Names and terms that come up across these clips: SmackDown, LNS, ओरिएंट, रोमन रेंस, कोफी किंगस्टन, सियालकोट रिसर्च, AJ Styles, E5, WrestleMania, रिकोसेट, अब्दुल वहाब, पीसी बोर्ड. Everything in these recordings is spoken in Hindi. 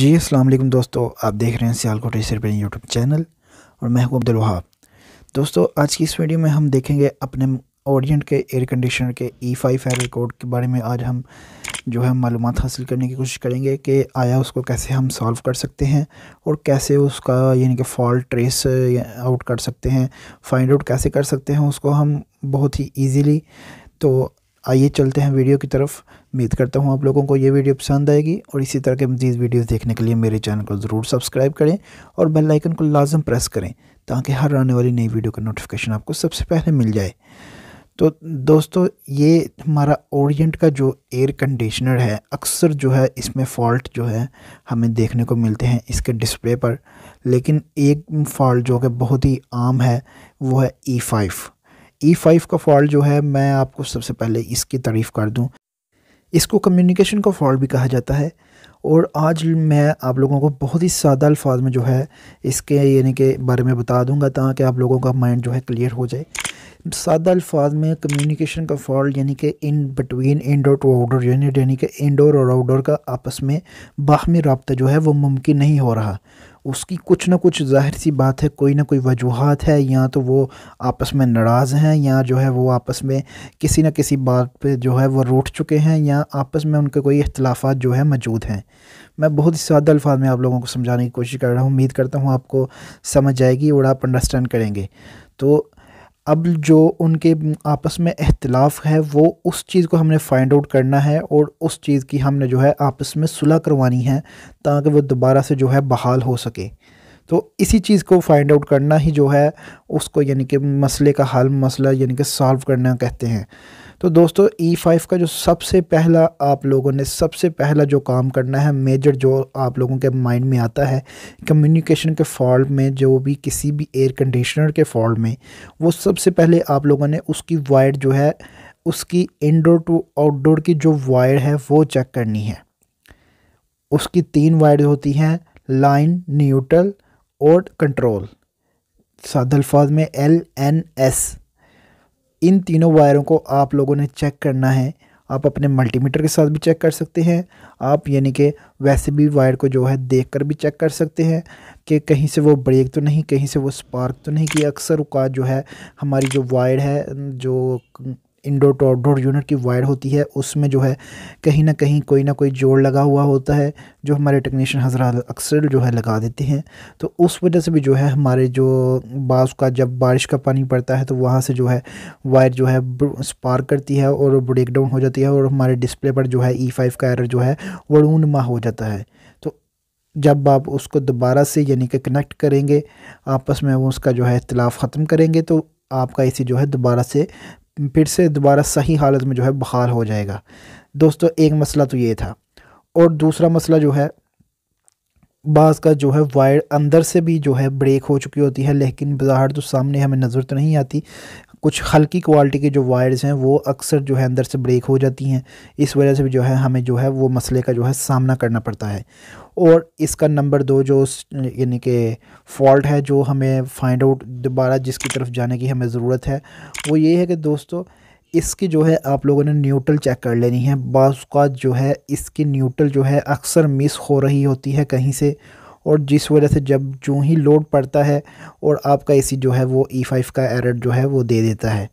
जी अस्सलाम वालेकुम दोस्तों, आप देख रहे हैं सियालकोट रिसर्च यूट्यूब चैनल और मैं हूं अब्दुल वहाब। दोस्तों आज की इस वीडियो में हम देखेंगे अपने ओरिएंट के एयर कंडीशनर के E5 एरर कोड के बारे में। आज हम जो है मालूमात हासिल करने की कोशिश करेंगे कि आया उसको कैसे हम सॉल्व कर सकते हैं और कैसे उसका यानी कि फॉल्ट ट्रेस आउट कर सकते हैं, फाइंड आउट कैसे कर सकते हैं उसको हम बहुत ही ईजीली। तो आइए चलते हैं वीडियो की तरफ। उम्मीद करता हूं आप लोगों को ये वीडियो पसंद आएगी और इसी तरह के मज़ीद वीडियोस देखने के लिए मेरे चैनल को ज़रूर सब्सक्राइब करें और बेल आइकन को लाजम प्रेस करें ताकि हर आने वाली नई वीडियो का नोटिफिकेशन आपको सबसे पहले मिल जाए। तो दोस्तों ये हमारा ओरिएंट का जो एयर कंडीशनर है, अक्सर जो है इसमें फॉल्ट जो है हमें देखने को मिलते हैं इसके डिस्प्ले पर, लेकिन एक फॉल्ट जो कि बहुत ही आम है वो है E5 का फॉल्ट जो है। मैं आपको सबसे पहले इसकी तारीफ़ कर दूं, इसको कम्युनिकेशन का फॉल्ट भी कहा जाता है। और आज मैं आप लोगों को बहुत ही सादा अल्फाज में जो है इसके यानी के बारे में बता दूंगा ताकि आप लोगों का माइंड जो है क्लियर हो जाए। सादा अल्फाज में कम्युनिकेशन का फॉल्ट यानी कि in between indoor to outdoor यानी कि इंडोर और आउटडोर का आपस में बाहमी रब्ता जो है वो मुमकिन नहीं हो रहा। उसकी कुछ ना कुछ जाहिर सी बात है, कोई ना कोई वजूहात है, या तो वो आपस में नाराज़ हैं या जो है वो आपस में किसी न किसी बात पे जो है वो रूठ चुके हैं या आपस में उनके कोई इख्तिलाफ़ात जो है मौजूद हैं। मैं बहुत ही सादा अल्फाज़ में आप लोगों को समझाने की कोशिश कर रहा हूँ, उम्मीद करता हूँ आपको समझ आएगी और आप अंडरस्टैंड करेंगे। तो अब जो उनके आपस में इख्तिलाफ़ है वो उस चीज़ को हमने फाइंड आउट करना है और उस चीज़ की हमने जो है आपस में सुलह करवानी है ताकि वो दोबारा से जो है बहाल हो सके। तो इसी चीज़ को फाइंड आउट करना ही जो है उसको यानी कि मसले का हल, मसला यानी कि सॉल्व करना कहते हैं। तो दोस्तों E5 का जो सबसे पहला आप लोगों ने सबसे पहला जो काम करना है, मेजर जो आप लोगों के माइंड में आता है कम्युनिकेशन के फॉल्ट में, जो भी किसी भी एयर कंडीशनर के फॉल्ट में, वो सबसे पहले आप लोगों ने उसकी वायर जो है, उसकी इंडोर टू आउटडोर की जो वायर है वो चेक करनी है। उसकी 3 वायर होती हैं, लाइन, न्यूट्रल और कंट्रोल। सादा अल्फाज में LNS, इन तीनों वायरों को आप लोगों ने चेक करना है। आप अपने मल्टीमीटर के साथ भी चेक कर सकते हैं, आप यानी कि वैसे भी वायर को जो है देखकर भी चेक कर सकते हैं कि कहीं से वो ब्रेक तो नहीं, कहीं से वो स्पार्क तो नहीं किया। अक्सर औक़ात जो है हमारी जो वायर है, जो इंडोर टू आउटडोर यूनिट की वायर होती है, उसमें जो है कहीं ना कोई जोड़ लगा हुआ होता है जो हमारे टेक्नीशियन हजरात अक्सर जो है लगा देते हैं। तो उस वजह से भी जो है हमारे जो बास का जब बारिश का पानी पड़ता है तो वहाँ से जो है वायर जो है स्पार्क करती है और ब्रेक डाउन हो जाती है और हमारे डिस्प्ले पर जो है E5 का एरर जो है वो रूनुमा हो जाता है। तो जब आप उसको दोबारा से यानी कि कनेक्ट करेंगे, आपस में वो उसका जो है इख्तिलाफ़ ख़त्म करेंगे तो आपका इसी जो है दोबारा से फिर से सही हालत में जो है बहाल हो जाएगा। दोस्तों एक मसला तो ये था। और दूसरा मसला जो है, बाज़ का जो है वायर अंदर से भी जो है ब्रेक हो चुकी होती है लेकिन बाहर तो सामने हमें नज़र तो नहीं आती। कुछ हल्की क्वालिटी के जो वायर्स हैं वो अक्सर जो है अंदर से ब्रेक हो जाती हैं, इस वजह से भी जो है हमें जो है वो मसले का जो है सामना करना पड़ता है। और इसका नंबर 2 जो यानी कि फॉल्ट है जो हमें फाइंड आउट दोबारा जिसकी तरफ जाने की हमें ज़रूरत है वो ये है कि दोस्तों इसकी जो है आप लोगों ने न्यूट्रल चेक कर लेनी है। बाज़ का जो है इसकी न्यूट्रल जो है अक्सर मिस हो रही होती है कहीं से, और जिस वजह से जब जो ही लोड पड़ता है और आपका एसी जो है वो E5 का एरर जो है वो दे देता है।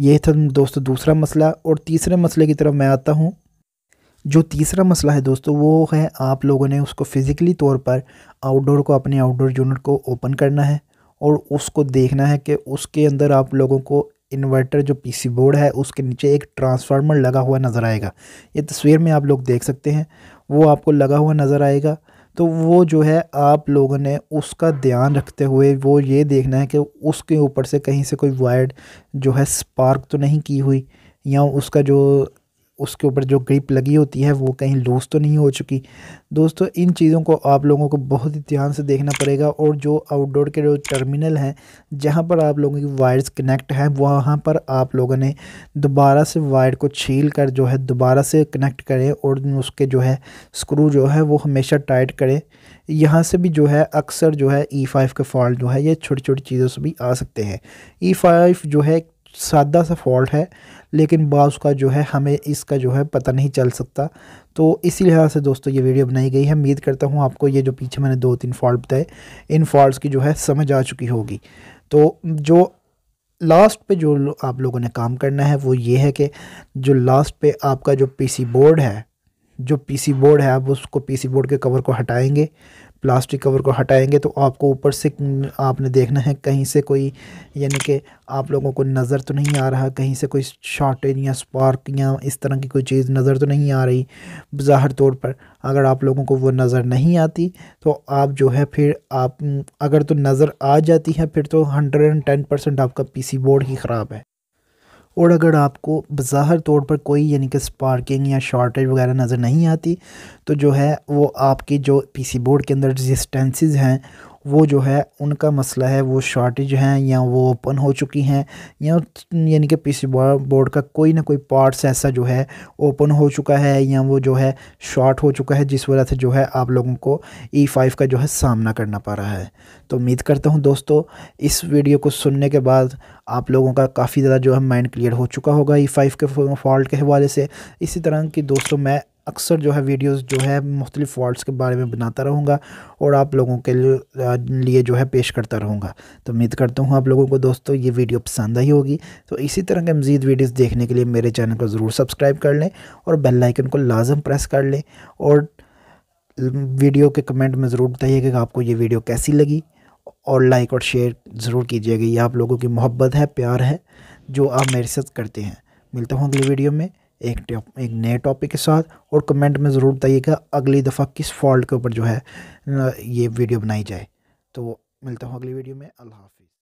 ये था दोस्तों दूसरा मसला। और तीसरे मसले की तरफ मैं आता हूँ। जो तीसरा मसला है दोस्तों वो है आप लोगों ने उसको फ़िज़िकली तौर पर आउटडोर को, अपने आउटडोर यूनिट को ओपन करना है और उसको देखना है कि उसके अंदर आप लोगों को इन्वर्टर जो पीसी बोर्ड है उसके नीचे एक ट्रांसफार्मर लगा हुआ नज़र आएगा। ये तस्वीर में आप लोग देख सकते हैं, वो आपको लगा हुआ नज़र आएगा। तो वो जो है आप लोगों ने उसका ध्यान रखते हुए वो ये देखना है कि उसके ऊपर से कहीं से कोई वायर जो है स्पार्क तो नहीं की हुई, या उसका जो उसके ऊपर जो ग्रिप लगी होती है वो कहीं लूज़ तो नहीं हो चुकी। दोस्तों इन चीज़ों को आप लोगों को बहुत ही ध्यान से देखना पड़ेगा। और जो आउटडोर के जो टर्मिनल हैं जहाँ पर आप लोगों की वायर्स कनेक्ट हैं, वहाँ पर आप लोगों ने दोबारा से वायर को छील कर जो है दोबारा से कनेक्ट करें और उसके जो है स्क्रू जो है वो हमेशा टाइट करें। यहाँ से भी जो है अक्सर जो है E5 के फॉल्ट जो है ये छोटी छोटी चीज़ों से भी आ सकते हैं। E5 जो है सादा सा फॉल्ट है लेकिन बाज़ का जो है हमें इसका जो है पता नहीं चल सकता। तो इसी लिहाज से दोस्तों ये वीडियो बनाई गई है। उम्मीद करता हूँ आपको ये जो पीछे मैंने 2-3 फॉल्ट बताए, इन फॉल्ट्स की जो है समझ आ चुकी होगी। तो जो लास्ट पे जो आप लोगों ने काम करना है वो ये है कि जो लास्ट पे आपका जो पीसी बोर्ड है, आप उसको पीसी बोर्ड के कवर को हटाएंगे, प्लास्टिक कवर को हटाएंगे तो आपको ऊपर से आपने देखना है कहीं से कोई, यानी कि आप लोगों को नज़र तो नहीं आ रहा कहीं से कोई शॉर्टेज या स्पार्क या इस तरह की कोई चीज़ नज़र तो नहीं आ रही ज़ाहिर तौर पर। अगर आप लोगों को वो नज़र नहीं आती तो आप जो है फिर आप अगर तो नज़र आ जाती है फिर तो 110% आपका पीसी बोर्ड ही ख़राब है। और अगर आपको बज़ाहिर तौर पर कोई यानी कि स्पार्किंग या शॉर्टेज वगैरह नज़र नहीं आती तो जो है वो आपकी जो पीसी बोर्ड के अंदर रेजिस्टेंसेस हैं वो जो है उनका मसला है, वो शॉर्टेज हैं या वो ओपन हो चुकी हैं या यानी कि पीसी बोर्ड का कोई ना कोई पार्ट्स ऐसा जो है ओपन हो चुका है या वो जो है शॉर्ट हो चुका है, जिस वजह से जो है आप लोगों को E5 का जो है सामना करना पड़ रहा है। तो उम्मीद करता हूं दोस्तों इस वीडियो को सुनने के बाद आप लोगों का काफ़ी ज़्यादा जो है माइंड क्लियर हो चुका होगा E5 के फॉल्ट के हवाले से। इसी तरह की दोस्तों मैं अक्सर जो है वीडियोस जो है मुख्तलिफ फॉल्ट्स के बारे में बनाता रहूँगा और आप लोगों के लिए जो है पेश करता रहूँगा। तो उम्मीद करता हूँ आप लोगों को दोस्तों ये वीडियो पसंद आई होगी। तो इसी तरह के मज़ीद वीडियोस देखने के लिए मेरे चैनल को ज़रूर सब्सक्राइब कर लें और बेल आइकन को लाजम प्रेस कर लें और वीडियो के कमेंट में ज़रूर बताइएगा कि आपको ये वीडियो कैसी लगी और लाइक और शेयर ज़रूर कीजिएगा। ये आप लोगों की मोहब्बत है, प्यार है जो आप मेरे साथ करते हैं। मिलता हूँ अगली वीडियो में एक नए टॉपिक के साथ और कमेंट में ज़रूर बताइएगा अगली दफ़ा किस फॉल्ट के ऊपर जो है ये वीडियो बनाई जाए। तो मिलता हूँ अगली वीडियो में। अल्लाह हाफ़िज़।